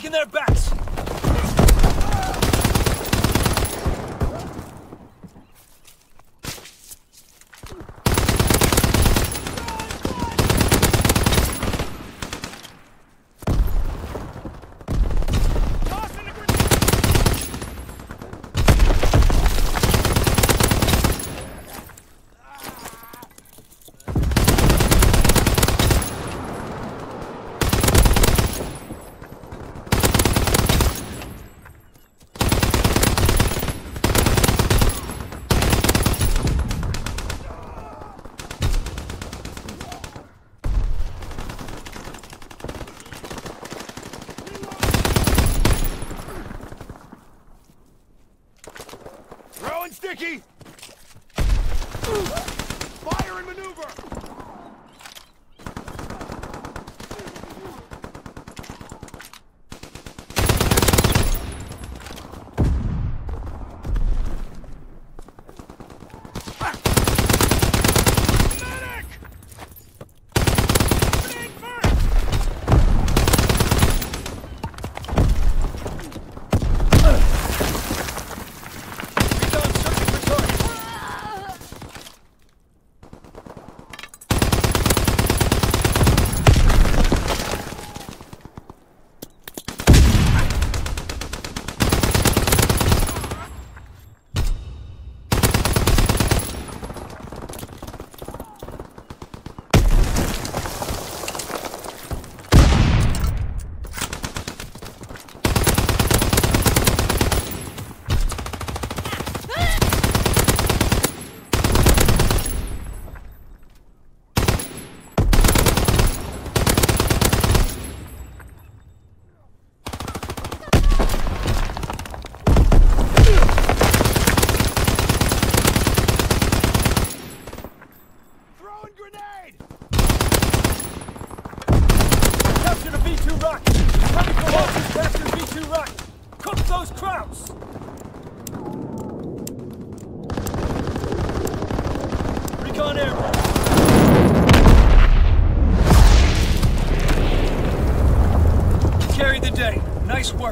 taking their backs! Sticky! Fire and maneuver!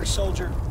Soldier.